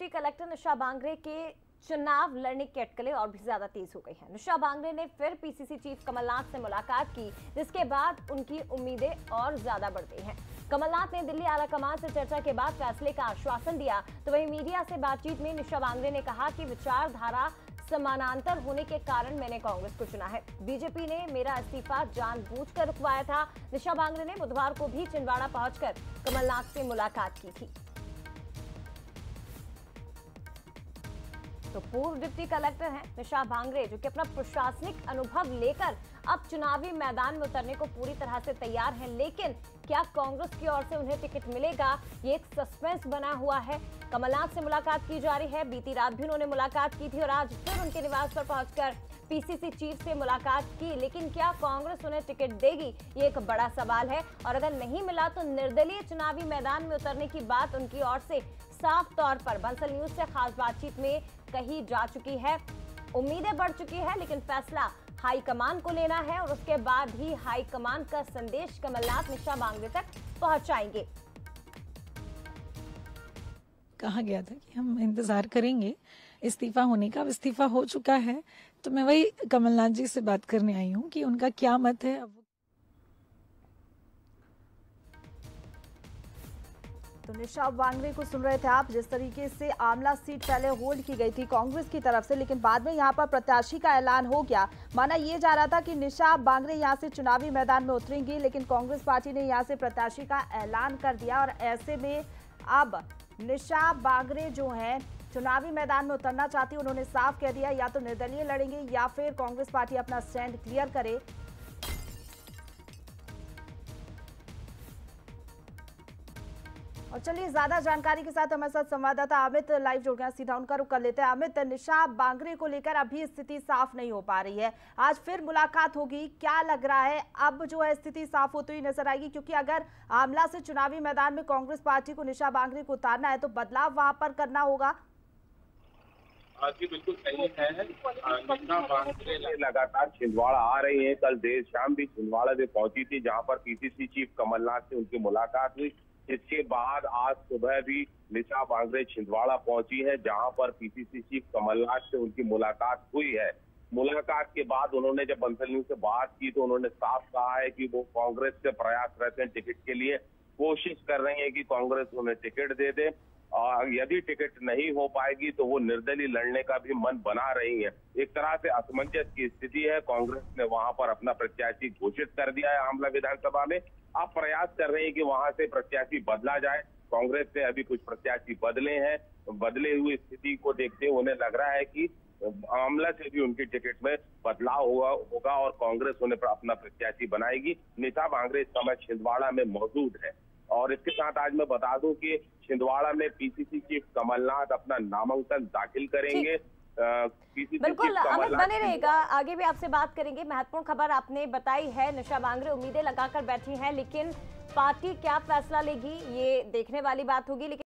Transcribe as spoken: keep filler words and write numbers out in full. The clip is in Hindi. डिप्टी कलेक्टर निशा बांगरे के चुनाव लड़ने की अटकलें और भी ज्यादा तेज हो गई हैं। निशा बांगरे ने फिर पीसीसी चीफ कमलनाथ से मुलाकात की, जिसके बाद उनकी उम्मीदें और ज्यादा बढ़ गई हैं। कमलनाथ ने दिल्ली आला कमान से चर्चा के बाद फैसले का आश्वासन दिया, तो वहीं मीडिया से बातचीत में निशा बांगरे ने कहा कि विचारधारा समानांतर होने के कारण मैंने कांग्रेस को चुना है। बीजेपी ने मेरा इस्तीफा जानबूझकर रुकवाया था। निशा बांगरे ने बुधवार को भी छिंदवाड़ा पहुंचकर कमलनाथ से मुलाकात की थी। तो पूर्व डिप्टी कलेक्टर हैं निशा बांगरे, जो कि अपना प्रशासनिक अनुभव लेकर अब चुनावी मैदान में उतरने को पूरी तरह से तैयार हैं, लेकिन क्या कांग्रेस की ओर से उन्हें टिकट मिलेगा, ये एक सस्पेंस बना हुआ है। कमलनाथ से मुलाकात की जा रही है। बीती रात भी उन्होंने मुलाकात की थी और आज फिर उनके निवास पर पहुंचकर पीसीसी चीफ से मुलाकात की, लेकिन क्या कांग्रेस उन्हें टिकट देगी, ये एक बड़ा सवाल है। और अगर नहीं मिला तो निर्दलीय चुनावी मैदान में उतरने की बात उनकी ओर से साफ तौर पर बंसल न्यूज से खास बातचीत में कही जा चुकी है। उम्मीदें बढ़ चुकी है, लेकिन फैसला हाईकमान को लेना है और उसके बाद ही हाईकमान का संदेश कमलनाथ निशा बांगरे तक पहुंचाएंगे। कहा गया था कि हम इंतजार करेंगे इस्तीफा होने का, अब इस्तीफा हो चुका है, तो मैं वही कमलनाथ जी से बात करने आई हूँ कि उनका क्या मत है। अब तो निशा बांगरे को सुन रहे थे आप, जिस तरीके से आमला सीट पहले होल्ड की गई थी कांग्रेस की तरफ से, लेकिन बाद में यहाँ पर प्रत्याशी का ऐलान हो गया। माना ये जा रहा था कि निशा बांगरे यहाँ से चुनावी मैदान में उतरेंगी, लेकिन कांग्रेस पार्टी ने यहाँ से प्रत्याशी का ऐलान कर दिया और ऐसे में अब निशा बांगरे जो हैं चुनावी मैदान में उतरना चाहती, उन्होंने साफ कह दिया या तो निर्दलीय लड़ेंगे या फिर कांग्रेस पार्टी अपना स्टैंड क्लियर करे। और चलिए ज्यादा जानकारी के साथ हमारे साथ संवाददाता अमित लाइव जुड़ गया, सीधा उनका रुख कर लेते हैं। अमित, निशा बांगरे को लेकर अभी स्थिति साफ नहीं हो पा रही है, आज फिर मुलाकात होगी, क्या लग रहा है अब जो है स्थिति साफ होती हुई नजर आएगी? क्योंकि अगर आमला से चुनावी मैदान में कांग्रेस पार्टी को निशा बांगरे को उतारना है तो बदलाव वहां पर करना होगा। जी बिल्कुल सही है, निशा बांगरे लगातार छिंदवाड़ा आ रही हैं। कल देर शाम भी छिंदवाड़ा में पहुंची थी, जहाँ पर पीसीसी चीफ कमलनाथ से उनकी मुलाकात हुई। इसके बाद आज सुबह भी निशा बांगरे छिंदवाड़ा पहुंची है, जहां पर पीसीसी चीफ कमलनाथ से उनकी मुलाकात हुई है। मुलाकात के बाद उन्होंने जब बंसल न्यूज से बात की तो उन्होंने साफ कहा है कि वो कांग्रेस से प्रयासरत हैं, टिकट के लिए कोशिश कर रही है कि कांग्रेस उन्हें टिकट दे दे, और यदि टिकट नहीं हो पाएगी तो वो निर्दलीय लड़ने का भी मन बना रही है। एक तरह से असमंजस की स्थिति है। कांग्रेस ने वहां पर अपना प्रत्याशी घोषित कर दिया है आमला विधानसभा में, अब प्रयास कर रहे हैं कि वहां से प्रत्याशी बदला जाए। कांग्रेस ने अभी कुछ प्रत्याशी बदले हैं, बदले हुई स्थिति को देखते हुए उन्हें लग रहा है कि आमला से भी उनकी टिकट में बदलाव हुआ होगा और कांग्रेस उन्हें अपना प्रत्याशी बनाएगी। निशा बांगरे इस समय छिंदवाड़ा में मौजूद है और इसके साथ आज मैं बता दूं कि छिंदवाड़ा में पीसीसी चीफ कमलनाथ अपना नामांकन दाखिल करेंगे। बिल्कुल अमित बने रहेगा, आगे भी आपसे बात करेंगे। महत्वपूर्ण खबर आपने बताई है, निशा बांगरे उम्मीदें लगाकर बैठी हैं, लेकिन पार्टी क्या फैसला लेगी ये देखने वाली बात होगी। लेकिन